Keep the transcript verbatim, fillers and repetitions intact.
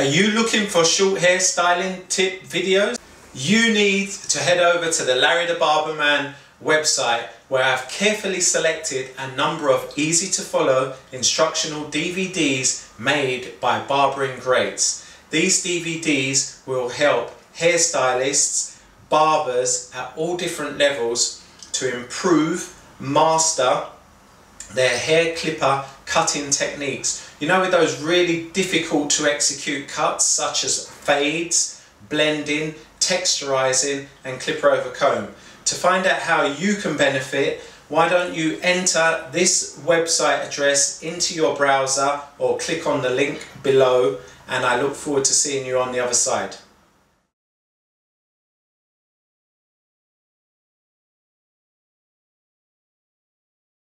Are you looking for short hairstyling tip videos? You need to head over to the Larry the Barberman website, where I've carefully selected a number of easy to follow instructional D V Ds made by barbering greats. These D V Ds will help hairstylists, barbers at all different levels to improve, master their hair clipper cutting techniques. You know, with those really difficult to execute cuts such as fades, blending, texturizing and clipper over comb. To find out how you can benefit, why don't you enter this website address into your browser or click on the link below, and I look forward to seeing you on the other side.